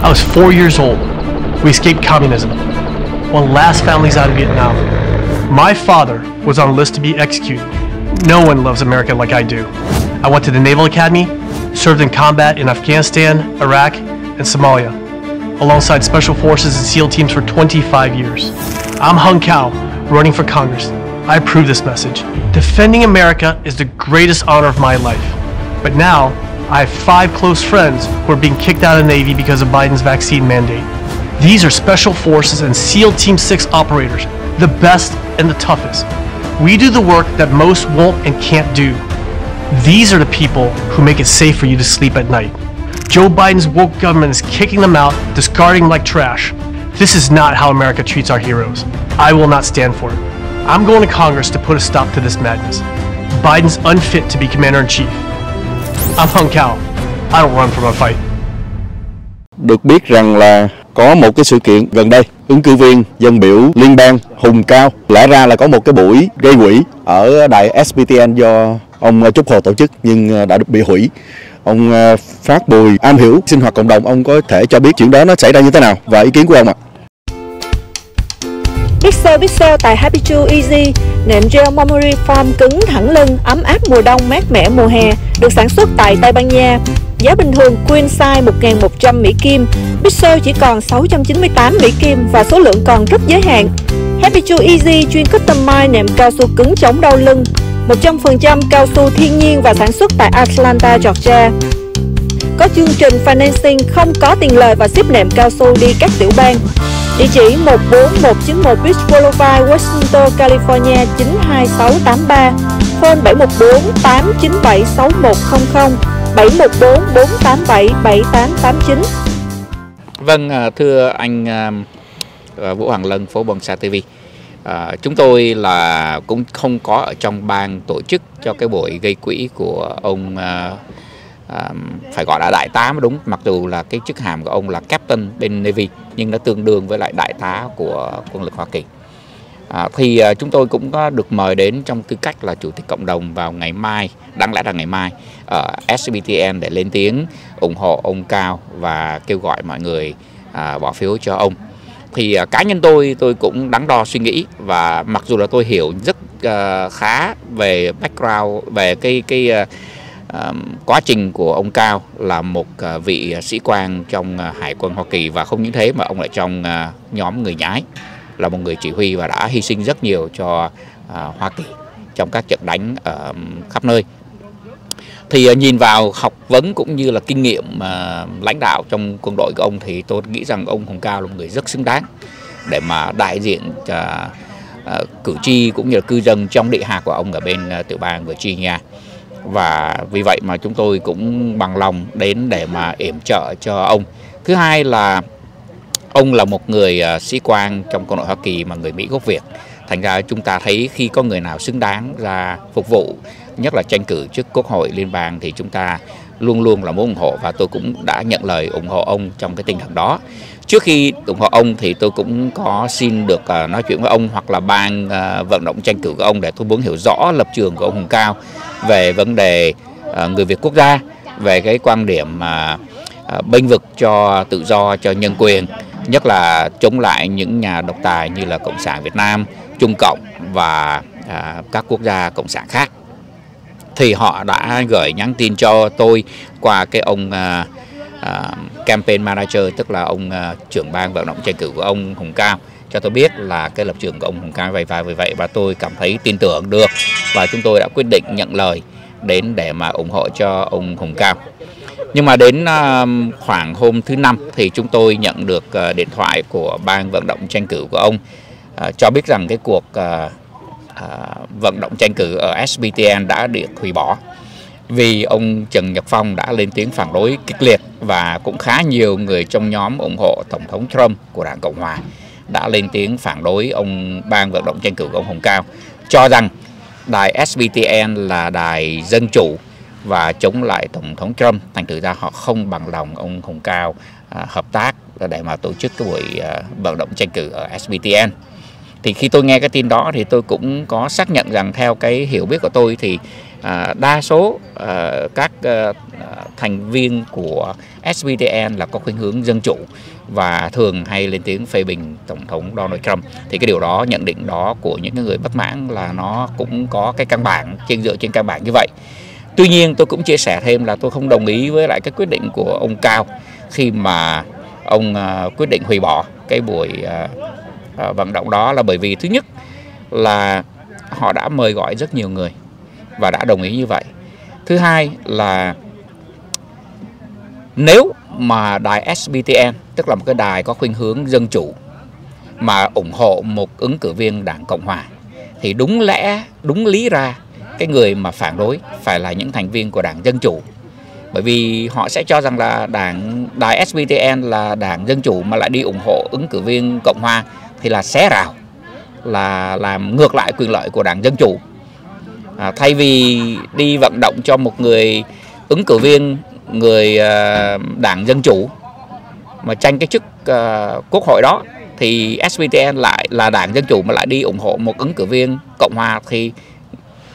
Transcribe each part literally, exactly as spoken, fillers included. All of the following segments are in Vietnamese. I was four years old. We escaped communism. One last family's out of Vietnam. My father was on a list to be executed. No one loves America like I do. I went to the Naval Academy, served in combat in Afghanistan, Iraq, and Somalia, alongside Special Forces and SEAL teams for twenty-five years. I'm Hung Cao, running for Congress. I approve this message. Defending America is the greatest honor of my life. But now, I have five close friends who are being kicked out of the Navy because of Biden's vaccine mandate. These are Special Forces and SEAL Team six operators, the best and the toughest. We do the work that most won't and can't do. These are the people who make it safe for you to sleep at night. Joe Biden's woke government is kicking them out, discarding them like trash. This is not how America treats our heroes. I will not stand for it. I'm going to Congress to put a stop to this madness. Biden's unfit to be Commander-in-Chief. I'm Hung Cao. I don't run from a fight. Được biết rằng là có một cái sự kiện gần đây, ứng cử viên dân biểu liên bang Hung Cao lẽ ra là có một cái buổi gây quỹ ở đài S B T N do ông Trúc Hồ tổ chức nhưng đã bị hủy. Ông Phát Bùi am hiểu sinh hoạt cộng đồng, ông có thể cho biết chuyện đó nó xảy ra như thế nào và ý kiến của ông ạ? Pixel Pixel tại Happy Chu Easy, nệm gel memory foam cứng thẳng lưng, ấm áp mùa đông, mát mẻ mùa hè, được sản xuất tại Tây Ban Nha. Giá bình thường queen size một nghìn một trăm Mỹ Kim, Pixel chỉ còn sáu trăm chín mươi tám Mỹ Kim và số lượng còn rất giới hạn. Happy Chu Easy chuyên customize nệm cao su cứng chống đau lưng, một trăm phần trăm cao su thiên nhiên và sản xuất tại Atlanta, Georgia. Có chương trình financing không có tiền lời và ship nệm cao su đi các tiểu bang. Địa chỉ một bốn một chín một Beach Boulevard, Washington, California chín hai sáu tám ba, phone bảy một bốn tám chín bảy sáu một không không, bảy một bốn bốn tám bảy bảy tám tám chín. Vâng, thưa anh Vũ Hoàng Lân, Phố Bolsa ti vi. À, chúng tôi là cũng không có ở trong ban tổ chức cho cái buổi gây quỹ của ông, à, à, phải gọi là đại tá mới đúng, mặc dù là cái chức hàm của ông là Captain bên Navy nhưng nó tương đương với lại đại tá của quân lực Hoa Kỳ. À, thì à, chúng tôi cũng có được mời đến trong tư cách là chủ tịch cộng đồng vào ngày mai, đáng lẽ là ngày mai ở S B T N để lên tiếng ủng hộ ông Cao và kêu gọi mọi người à, bỏ phiếu cho ông. Thì cá nhân tôi, tôi cũng đắn đo suy nghĩ và mặc dù là tôi hiểu rất uh, khá về background, về cái, cái uh, quá trình của ông Cao là một uh, vị sĩ quan trong uh, Hải quân Hoa Kỳ và không những thế mà ông lại trong uh, nhóm người nhái, là một người chỉ huy và đã hy sinh rất nhiều cho uh, Hoa Kỳ trong các trận đánh uh, khắp nơi. Thì uh, nhìn vào học vấn cũng như là kinh nghiệm uh, lãnh đạo trong quân đội của ông thì tôi nghĩ rằng ông Hung Cao là một người rất xứng đáng để mà đại diện uh, uh, cử tri cũng như là cư dân trong địa hạt của ông ở bên uh, tiểu bang Virginia. Và vì vậy mà chúng tôi cũng bằng lòng đến để mà yểm trợ cho ông. Thứ hai là ông là một người uh, sĩ quan trong quân đội Hoa Kỳ mà người Mỹ gốc Việt. Thành ra chúng ta thấy khi có người nào xứng đáng ra phục vụ, nhất là tranh cử trước Quốc hội Liên bang thì chúng ta luôn luôn là muốn ủng hộ và tôi cũng đã nhận lời ủng hộ ông trong cái tinh thần đó. Trước khi ủng hộ ông thì tôi cũng có xin được nói chuyện với ông hoặc là ban vận động tranh cử của ông để tôi muốn hiểu rõ lập trường của ông Hung Cao về vấn đề người Việt quốc gia, về cái quan điểm bênh vực cho tự do, cho nhân quyền, nhất là chống lại những nhà độc tài như là Cộng sản Việt Nam, Trung Cộng và các quốc gia cộng sản khác. Thì họ đã gửi nhắn tin cho tôi qua cái ông uh, uh, campaign manager, tức là ông uh, trưởng ban vận động tranh cử của ông Hung Cao, cho tôi biết là cái lập trường của ông Hung Cao vậy và vì vậy và tôi cảm thấy tin tưởng được và chúng tôi đã quyết định nhận lời đến để mà ủng hộ cho ông Hung Cao. Nhưng mà đến uh, khoảng hôm thứ năm thì chúng tôi nhận được uh, điện thoại của ban vận động tranh cử của ông uh, cho biết rằng cái cuộc uh, À, vận động tranh cử ở S B T N đã được hủy bỏ vì ông Trần Nhật Phong đã lên tiếng phản đối kịch liệt và cũng khá nhiều người trong nhóm ủng hộ Tổng thống Trump của Đảng Cộng Hòa đã lên tiếng phản đối ông ban vận động tranh cử của ông Hung Cao, cho rằng đài S B T N là đài dân chủ và chống lại Tổng thống Trump. Thành thử ra họ không bằng lòng ông Hung Cao à, hợp tác để mà tổ chức cái buổi à, vận động tranh cử ở S B T N. Thì khi tôi nghe cái tin đó thì tôi cũng có xác nhận rằng theo cái hiểu biết của tôi thì à, đa số à, các à, thành viên của S B T N là có khuynh hướng dân chủ và thường hay lên tiếng phê bình Tổng thống Donald Trump. Thì cái điều đó, nhận định đó của những người bất mãn là nó cũng có cái căn bản, trên dựa trên căn bản như vậy. Tuy nhiên tôi cũng chia sẻ thêm là tôi không đồng ý với lại cái quyết định của ông Cao khi mà ông uh, quyết định hủy bỏ cái buổi uh, uh, vận động đó, là bởi vì thứ nhất là họ đã mời gọi rất nhiều người và đã đồng ý như vậy. Thứ hai là nếu mà đài S B T N, tức là một cái đài có khuynh hướng dân chủ mà ủng hộ một ứng cử viên đảng Cộng Hòa thì đúng lẽ, đúng lý ra cái người mà phản đối phải là những thành viên của đảng Dân Chủ. Bởi vì họ sẽ cho rằng là đảng đài S B T N là đảng Dân Chủ mà lại đi ủng hộ ứng cử viên Cộng Hòa thì là xé rào, là làm ngược lại quyền lợi của đảng Dân Chủ. À, thay vì đi vận động cho một người ứng cử viên người uh, đảng Dân Chủ mà tranh cái chức uh, quốc hội đó, thì S B T N lại là đảng Dân Chủ mà lại đi ủng hộ một ứng cử viên Cộng Hòa thì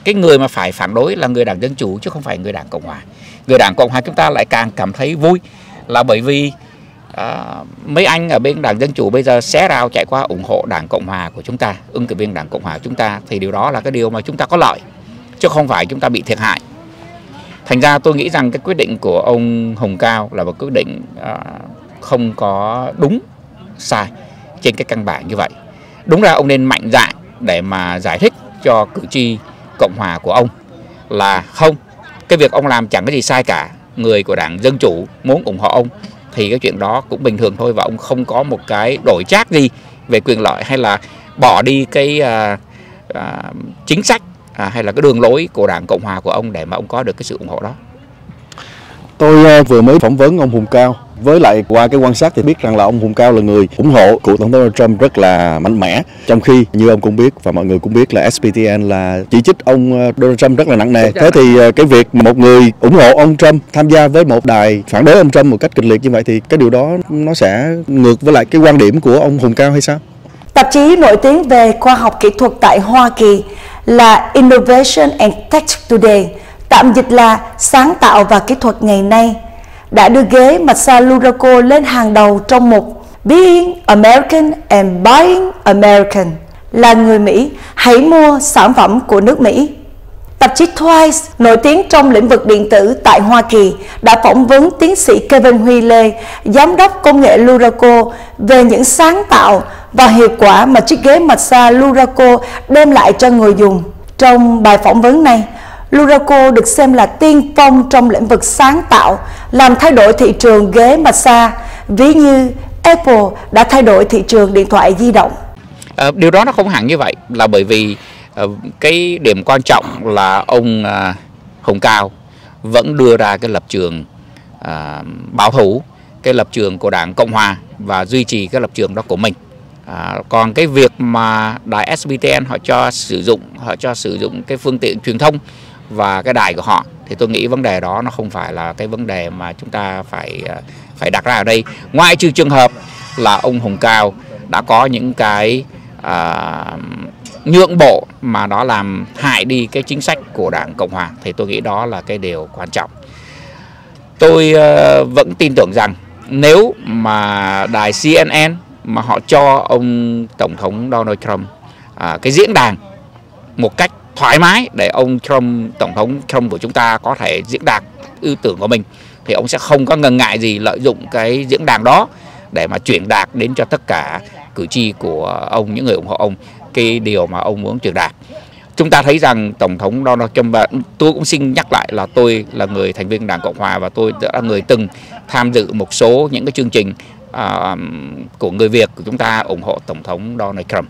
cái người mà phải phản đối là người đảng Dân Chủ chứ không phải người đảng Cộng Hòa. Người đảng Cộng Hòa chúng ta lại càng cảm thấy vui là bởi vì uh, mấy anh ở bên đảng Dân Chủ bây giờ xé rào chạy qua ủng hộ đảng Cộng Hòa của chúng ta, ứng cử viên đảng Cộng Hòa của chúng ta, thì điều đó là cái điều mà chúng ta có lợi chứ không phải chúng ta bị thiệt hại. Thành ra tôi nghĩ rằng cái quyết định của ông Hung Cao là một quyết định uh, không có đúng sai trên cái căn bản như vậy. Đúng ra ông nên mạnh dạn để mà giải thích cho cử tri Cộng Hòa của ông là không, cái việc ông làm chẳng có gì sai cả, người của đảng Dân Chủ muốn ủng hộ ông thì cái chuyện đó cũng bình thường thôi, và ông không có một cái đổi trác gì về quyền lợi hay là bỏ đi cái uh, uh, chính sách À, hay là cái đường lối của đảng Cộng Hòa của ông để mà ông có được cái sự ủng hộ đó. Tôi uh, vừa mới phỏng vấn ông Hung Cao, với lại qua cái quan sát thì biết rằng là ông Hung Cao là người ủng hộ cựu Tổng thống Donald Trump rất là mạnh mẽ, trong khi như ông cũng biết và mọi người cũng biết là S B T N là chỉ trích ông Donald Trump rất là nặng nề. Thế thì uh, cái việc một người ủng hộ ông Trump tham gia với một đài phản đối ông Trump một cách kịch liệt như vậy thì cái điều đó nó sẽ ngược với lại cái quan điểm của ông Hung Cao hay sao? Tạp chí nổi tiếng về khoa học kỹ thuật tại Hoa Kỳ là Innovation and Tech Today, tạm dịch là sáng tạo và kỹ thuật ngày nay, đã đưa ghế massage Luraco lên hàng đầu trong mục Being American and Buying American, là người Mỹ hãy mua sản phẩm của nước Mỹ. Tạp chí Twice, nổi tiếng trong lĩnh vực điện tử tại Hoa Kỳ, đã phỏng vấn tiến sĩ Kevin Huy Lê, giám đốc công nghệ Luraco, về những sáng tạo và hiệu quả mà chiếc ghế massage Luraco đem lại cho người dùng. Trong bài phỏng vấn này, Luraco được xem là tiên phong trong lĩnh vực sáng tạo, làm thay đổi thị trường ghế massage, ví như Apple đã thay đổi thị trường điện thoại di động. À, điều đó nó không hẳn như vậy, là bởi vì cái điểm quan trọng là ông Hung Cao vẫn đưa ra cái lập trường à, bảo thủ, cái lập trường của đảng Cộng Hòa và duy trì cái lập trường đó của mình. À, còn cái việc mà đài S B T N họ cho sử dụng họ cho sử dụng cái phương tiện truyền thông và cái đài của họ thì tôi nghĩ vấn đề đó nó không phải là cái vấn đề mà chúng ta phải phải đặt ra ở đây, ngoại trừ trường hợp là ông Hung Cao đã có những cái à, nhượng bộ mà nó làm hại đi cái chính sách của đảng Cộng Hòa, thì tôi nghĩ đó là cái điều quan trọng. Tôi uh, vẫn tin tưởng rằng nếu mà đài C N N mà họ cho ông Tổng thống Donald Trump uh, cái diễn đàn một cách thoải mái để ông Trump, Tổng thống Trump của chúng ta có thể diễn đạt ưu tưởng của mình, thì ông sẽ không có ngần ngại gì lợi dụng cái diễn đàn đó để mà chuyển đạt đến cho tất cả cử tri của ông, những người ủng hộ ông, cái điều mà ông muốn truyền đạt. Chúng ta thấy rằng Tổng thống Donald Trump, và tôi cũng xin nhắc lại là tôi là người thành viên đảng Cộng Hòa và tôi đã người từng tham dự một số những cái chương trình uh, của người Việt của chúng ta ủng hộ Tổng thống Donald Trump.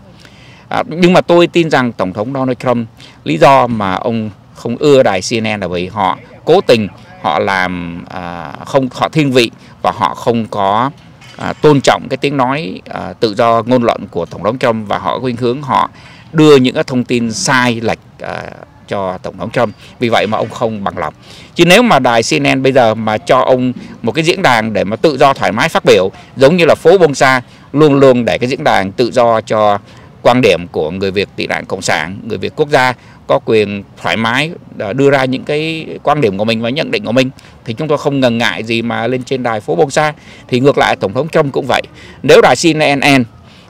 Uh, nhưng mà tôi tin rằng Tổng thống Donald Trump, lý do mà ông không ưa đài C N N là vì họ cố tình, họ làm uh, không họ thiên vị và họ không có À, tôn trọng cái tiếng nói à, tự do ngôn luận của Tổng thống Trump, và họ khuynh hướng họ đưa những cái thông tin sai lệch à, cho Tổng thống Trump. Vì vậy mà ông không bằng lòng. Chứ nếu mà đài C N N bây giờ mà cho ông một cái diễn đàn để mà tự do thoải mái phát biểu, giống như là Phố Bolsa luôn luôn để cái diễn đàn tự do cho quan điểm của người Việt tị nạn cộng sản, người Việt quốc gia có quyền thoải mái đưa ra những cái quan điểm của mình và nhận định của mình, thì chúng tôi không ngần ngại gì mà lên trên đài Phố Bolsa. Thì ngược lại Tổng thống Trump cũng vậy. Nếu đài C N N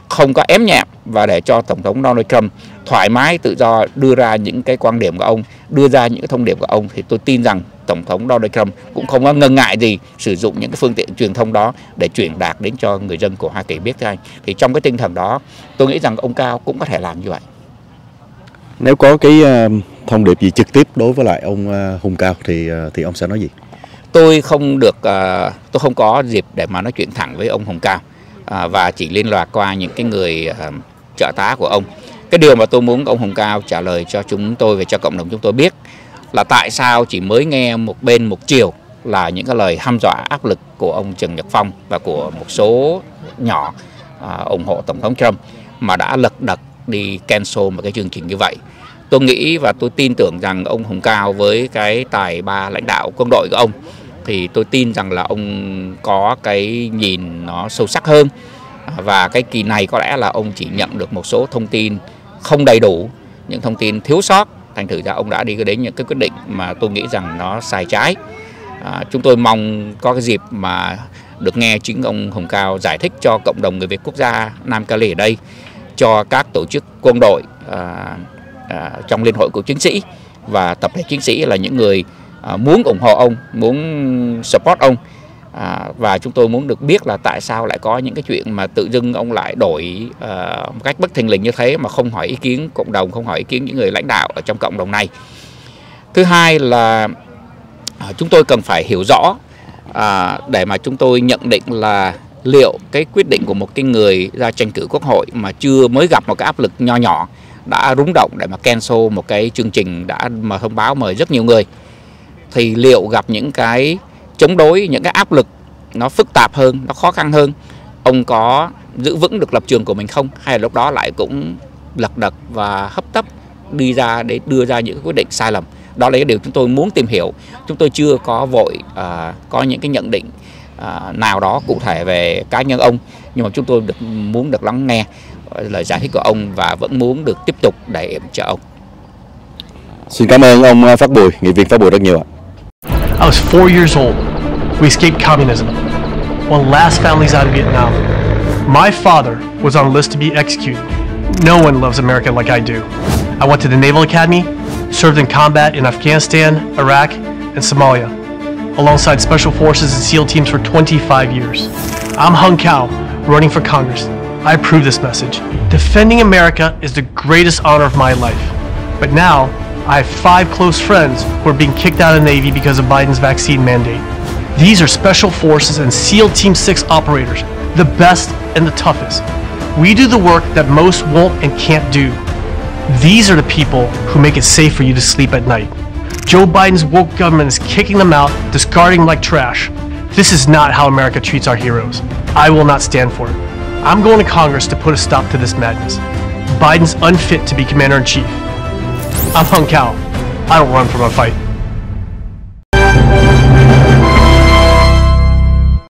không có ém nhẹm và để cho Tổng thống Donald Trump thoải mái tự do đưa ra những cái quan điểm của ông, đưa ra những cái thông điệp của ông, thì tôi tin rằng Tổng thống Donald Trump cũng không có ngần ngại gì sử dụng những cái phương tiện truyền thông đó để truyền đạt đến cho người dân của Hoa Kỳ biết, thưa anh. Thì trong cái tinh thần đó, tôi nghĩ rằng ông Cao cũng có thể làm như vậy. Nếu có cái thông điệp gì trực tiếp đối với lại ông Hung Cao thì thì ông sẽ nói gì? Tôi không được, tôi không có dịp để mà nói chuyện thẳng với ông Hung Cao và chỉ liên lạc qua những cái người trợ tá của ông. Cái điều mà tôi muốn ông Hung Cao trả lời cho chúng tôi và cho cộng đồng chúng tôi biết là tại sao chỉ mới nghe một bên một chiều là những cái lời hăm dọa áp lực của ông Trần Nhật Phong và của một số nhỏ ủng hộ Tổng thống Trump mà đã lật đật đi cancel một cái chương trình như vậy. Tôi nghĩ và tôi tin tưởng rằng ông Hung Cao với cái tài ba lãnh đạo quân đội của ông, thì tôi tin rằng là ông có cái nhìn nó sâu sắc hơn. Và cái kỳ này có lẽ là ông chỉ nhận được một số thông tin không đầy đủ, những thông tin thiếu sót. Thành thử ra ông đã đi đến những cái quyết định mà tôi nghĩ rằng nó sai trái. À, chúng tôi mong có cái dịp mà được nghe chính ông Hung Cao giải thích cho cộng đồng người Việt quốc gia Nam Cali ở đây, cho các tổ chức quân đội à, à, trong Liên hội Cựu chiến sĩ và tập thể chiến sĩ là những người à, muốn ủng hộ ông, muốn support ông. À, và chúng tôi muốn được biết là tại sao lại có những cái chuyện mà tự dưng ông lại đổi à, một cách bất thình lình như thế mà không hỏi ý kiến cộng đồng, không hỏi ý kiến những người lãnh đạo ở trong cộng đồng này. Thứ hai là à, chúng tôi cần phải hiểu rõ à, để mà chúng tôi nhận định là liệu cái quyết định của một cái người ra tranh cử quốc hội mà chưa mới gặp một cái áp lực nho nhỏ đã rúng động để mà cancel một cái chương trình đã mà thông báo mời rất nhiều người, thì liệu gặp những cái chống đối, những cái áp lực nó phức tạp hơn, nó khó khăn hơn, ông có giữ vững được lập trường của mình không? Hay là lúc đó lại cũng lật đật và hấp tấp đi ra để đưa ra những quyết định sai lầm? Đó là cái điều chúng tôi muốn tìm hiểu. Chúng tôi chưa có vội uh, có những cái nhận định uh, nào đó cụ thể về cá nhân ông, nhưng mà chúng tôi được, muốn được lắng nghe lời giải thích của ông và vẫn muốn được tiếp tục để ủng trợ ông. Xin cảm ơn ông Phát Bùi, nghị viên Phát Bùi rất nhiều ạ. I was four years old. We escaped communism. One of the last families out of Vietnam. My father was on a list to be executed. No one loves America like I do. I went to the Naval Academy, served in combat in Afghanistan, Iraq, and Somalia, alongside Special Forces and SEAL teams for twenty-five years. I'm Hung Cao, running for Congress. I approve this message. Defending America is the greatest honor of my life. But now, I have five close friends who are being kicked out of the Navy because of Biden's vaccine mandate. These are Special Forces and SEAL Team six operators, the best and the toughest. We do the work that most won't and can't do. These are the people who make it safe for you to sleep at night. Joe Biden's woke government is kicking them out, discarding them like trash. This is not how America treats our heroes. I will not stand for it. I'm going to Congress to put a stop to this madness. Biden's unfit to be Commander-in-Chief. I'm Hung Cao. I don't run from a fight.